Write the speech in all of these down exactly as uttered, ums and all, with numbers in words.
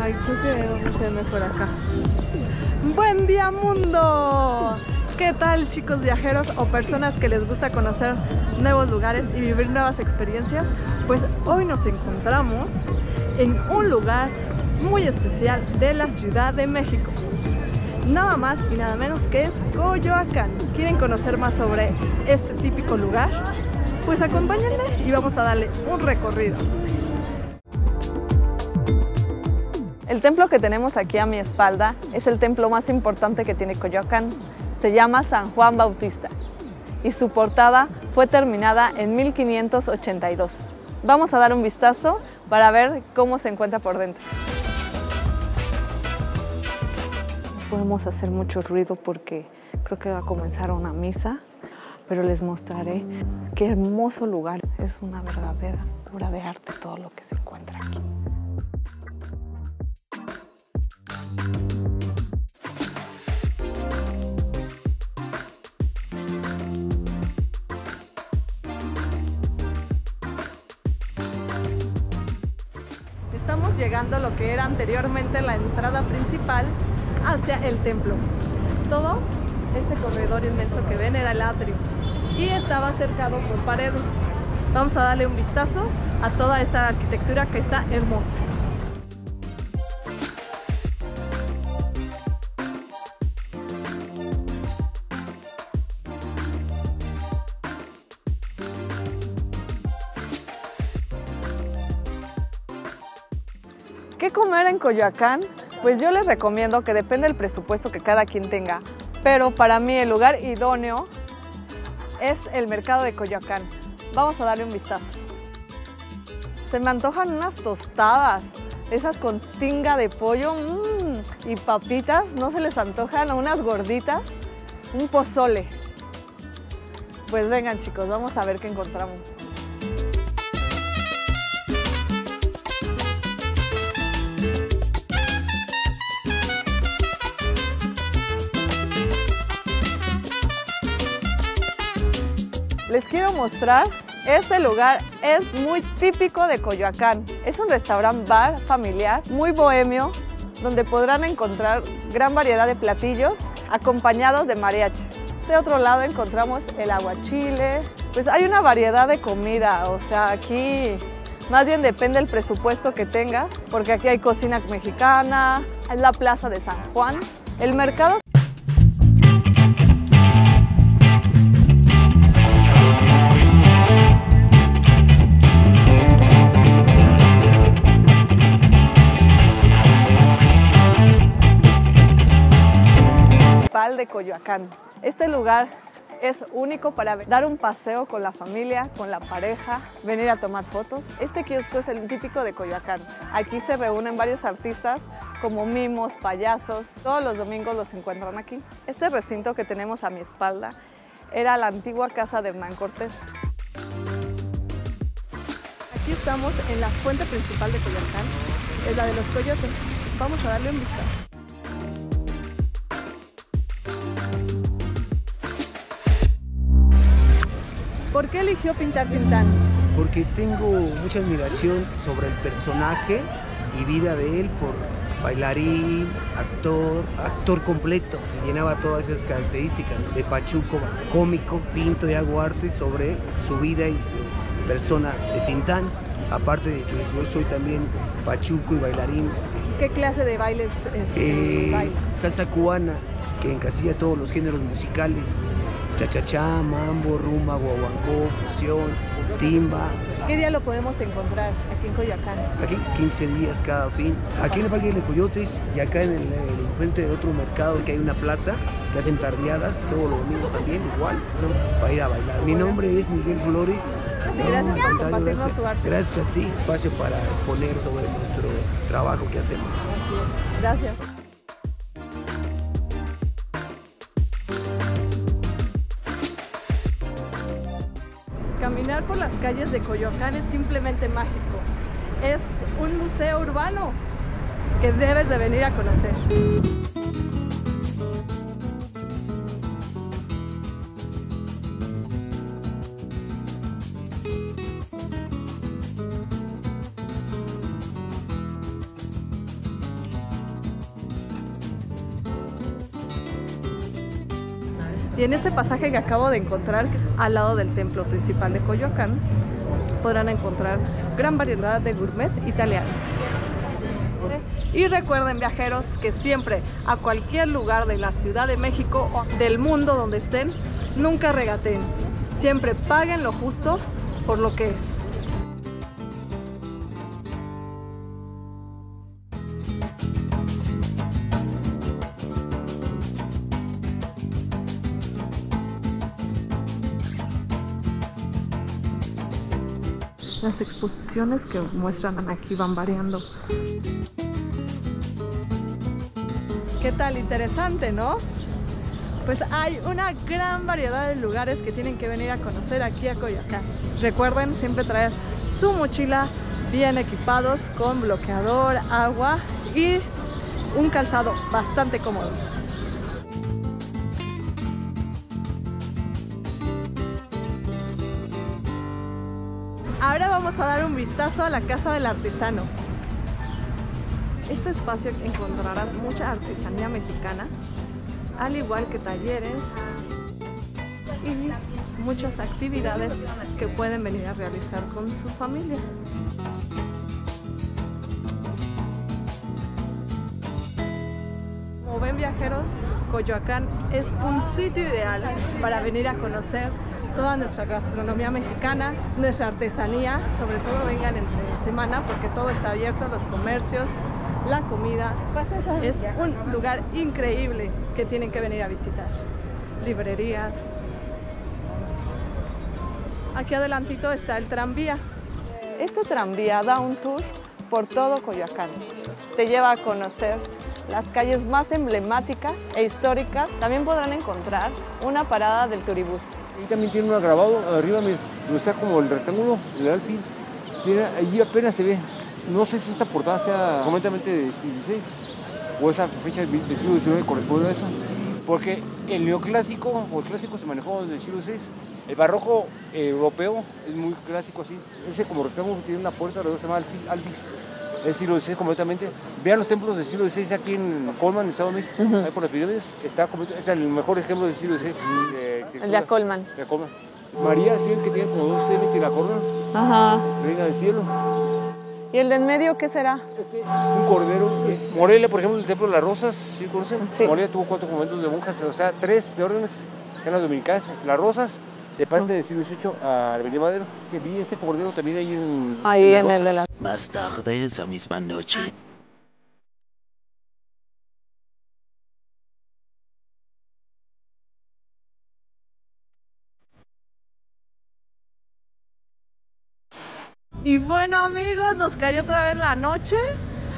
Ay, creo que vamos a irme por acá. ¡Buen día, mundo! ¿Qué tal, chicos viajeros o personas que les gusta conocer nuevos lugares y vivir nuevas experiencias? Pues hoy nos encontramos en un lugar muy especial de la Ciudad de México. Nada más y nada menos que es Coyoacán. ¿Quieren conocer más sobre este típico lugar? Pues acompáñenme y vamos a darle un recorrido. El templo que tenemos aquí a mi espalda es el templo más importante que tiene Coyoacán. Se llama San Juan Bautista y su portada fue terminada en mil quinientos ochenta y dos. Vamos a dar un vistazo para ver cómo se encuentra por dentro. No podemos hacer mucho ruido porque creo que va a comenzar una misa, pero les mostraré qué hermoso lugar. Es una verdadera obra de arte todo lo que se encuentra aquí. Estamos llegando a lo que era anteriormente la entrada principal hacia el templo. Todo este corredor inmenso que ven era el atrio y estaba cercado por paredes. Vamos a darle un vistazo a toda esta arquitectura que está hermosa. ¿Qué comer en Coyoacán? Pues yo les recomiendo que depende del presupuesto que cada quien tenga, pero para mí el lugar idóneo es el Mercado de Coyoacán. Vamos a darle un vistazo. Se me antojan unas tostadas, esas con tinga de pollo, mmm, y papitas, ¿no se les antojan? Unas gorditas, un pozole. Pues vengan, chicos, vamos a ver qué encontramos. Les quiero mostrar, este lugar es muy típico de Coyoacán. Es un restaurante bar familiar, muy bohemio, donde podrán encontrar gran variedad de platillos acompañados de mariachi. De otro lado encontramos el aguachile. Pues hay una variedad de comida, o sea, aquí más bien depende del presupuesto que tengas, porque aquí hay cocina mexicana, es la plaza de San Juan, el mercado. De Coyoacán. Este lugar es único para dar un paseo con la familia, con la pareja, venir a tomar fotos. Este kiosco es el típico de Coyoacán. Aquí se reúnen varios artistas como mimos, payasos. Todos los domingos los encuentran aquí. Este recinto que tenemos a mi espalda era la antigua casa de Hernán Cortés. Aquí estamos en la fuente principal de Coyoacán, es la de los coyotes. Vamos a darle un vistazo. ¿Por qué eligió pintar Tintán? Porque tengo mucha admiración sobre el personaje y vida de él, por bailarín, actor, actor completo, que llenaba todas esas características, ¿no? De pachuco, cómico, pinto y hago arte sobre su vida y su persona de Tintán. Aparte de que yo soy también pachuco y bailarín. ¿Qué clase de bailes es? Eh, baile? Salsa cubana, que encasilla todos los géneros musicales. Chachachá, mambo, rumba, guaguancó, fusión, timba. ¿Qué día lo podemos encontrar aquí en Coyoacán? Aquí quince días cada fin. Aquí en el Parque de Coyotes y acá en el, el frente del otro mercado que hay una plaza que hacen tardeadas todos los domingos también, igual, ¿no? Para ir a bailar. Mi nombre es Miguel Flores. Gracias, no, por gracias, gracias a ti, espacio para exponer sobre nuestro trabajo que hacemos. Gracias. Caminar por las calles de Coyoacán es simplemente mágico. Es un museo urbano que debes de venir a conocer. Y en este pasaje que acabo de encontrar al lado del templo principal de Coyoacán, podrán encontrar gran variedad de gourmet italiano. Y recuerden, viajeros, que siempre, a cualquier lugar de la Ciudad de México o del mundo donde estén, nunca regateen. Siempre paguen lo justo por lo que es. Las exposiciones que muestran aquí van variando. ¿Qué tal? Interesante, ¿no? Pues hay una gran variedad de lugares que tienen que venir a conocer aquí a Coyoacán. Recuerden siempre traer su mochila bien equipados con bloqueador, agua y un calzado bastante cómodo. Ahora vamos a dar un vistazo a la Casa del Artesano. Este espacio encontrarás mucha artesanía mexicana, al igual que talleres y muchas actividades que pueden venir a realizar con su familia. Como ven, viajeros, Coyoacán es un sitio ideal para venir a conocer toda nuestra gastronomía mexicana, nuestra artesanía. Sobre todo vengan entre semana porque todo está abierto, los comercios, la comida. Es un lugar increíble que tienen que venir a visitar. Librerías. Aquí adelantito está el tranvía. Este tranvía da un tour por todo Coyoacán. Te lleva a conocer las calles más emblemáticas e históricas. También podrán encontrar una parada del turibús. Y también tiene un agravado arriba, mira, o sea, como el rectángulo, el alfil. Mira, allí apenas se ve. No sé si esta portada sea completamente de dieciséis o esa fecha del siglo diecinueve corresponde a eso. Porque el neoclásico o el clásico se manejó desde el siglo seis. El barroco eh, europeo es muy clásico así. Ese como rectángulo tiene una puerta, alrededor se llama alfil, alfis. El siglo dieciséis completamente. Vean los templos del siglo dieciséis aquí en Acolman, en Estado de México, uh-huh. Ahí por las pirámides. Está, está el mejor ejemplo del siglo dieciséis. De, de, el de Acolman. De Acolman. María, ¿sí ven que tiene como dos seres y la corona? Ajá. Reina del cielo. ¿Y el de en medio qué será? Este, un cordero. Morelia, por ejemplo, el templo de las rosas, ¿sí conocen? Sí. Morelia tuvo cuatro conventos de monjas, o sea, tres de órdenes, que eran las dominicanas. Las rosas. Se pasa del siglo dieciocho a Virgilio Marines, que vi este cordero también ahí en... Ahí en, en el de la... Más tarde, esa misma noche. Y bueno, amigos, nos cayó otra vez la noche,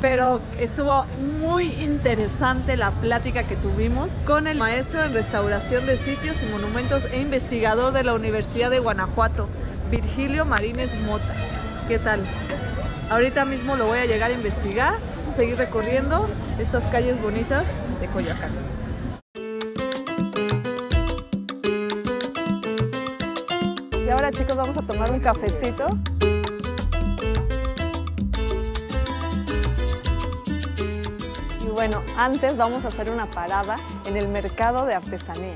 pero estuvo muy interesante la plática que tuvimos con el maestro en restauración de sitios y monumentos e investigador de la Universidad de Guanajuato, Virgilio Marines Mota. ¿Qué tal? Ahorita mismo lo voy a llegar a investigar, seguir recorriendo estas calles bonitas de Coyoacán. Y ahora, chicos, vamos a tomar un cafecito. Bueno, antes vamos a hacer una parada en el Mercado de Artesanías.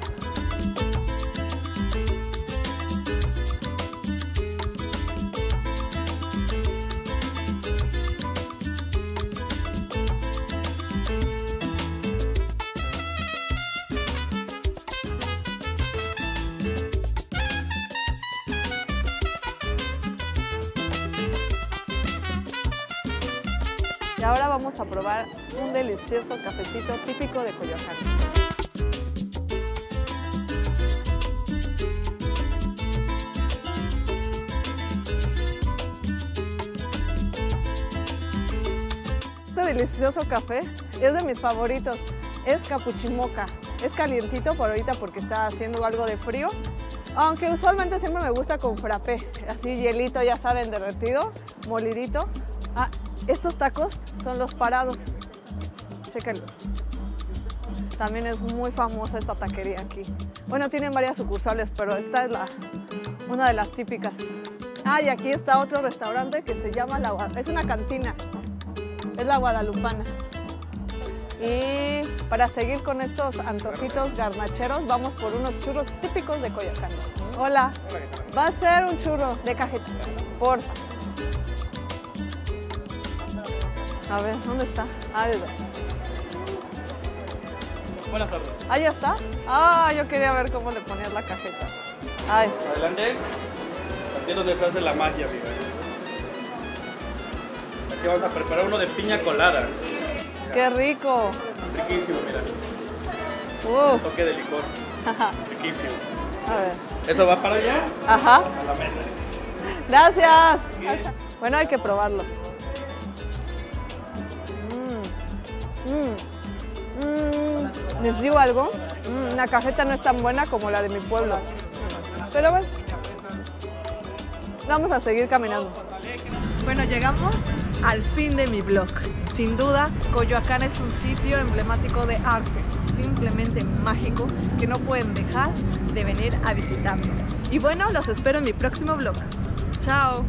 Y ahora vamos a probar un delicioso cafecito típico de Coyoacán. Este delicioso café es de mis favoritos. Es capuchimoca. Es calientito por ahorita porque está haciendo algo de frío. Aunque usualmente siempre me gusta con frappé. Así hielito, ya saben, derretido, molidito. Ah, estos tacos son los parados, chéquenlos. También es muy famosa esta taquería aquí. Bueno, tienen varias sucursales, pero esta es la, una de las típicas. Ah, y aquí está otro restaurante que se llama La Guadalupana. Es una cantina, es La Guadalupana. Y para seguir con estos antojitos garnacheros, vamos por unos churros típicos de Coyoacán. Hola, va a ser un churro de cajetilla, por favor. A ver, ¿dónde está? Ah, ahí está. Buenas tardes. ¿Ahí está? Ah, yo quería ver cómo le ponías la cajeta. Ahí está. Adelante. Aquí es donde se hace la magia, amiga. Aquí vamos a preparar uno de piña colada. Mira. ¡Qué rico! Riquísimo, mira. Uh. Un toque de licor. Riquísimo. A ver. ¿Eso va para allá? Ajá. A la mesa. ¡Gracias! Bien. Bueno, hay que probarlo. Mm. Mm. ¿Les digo algo? Mm. La cajeta no es tan buena como la de mi pueblo. Pero bueno, vamos a seguir caminando. Bueno, llegamos al fin de mi vlog. Sin duda, Coyoacán es un sitio emblemático de arte, simplemente mágico, que no pueden dejar de venir a visitarnos. Y bueno, los espero en mi próximo vlog. ¡Chao!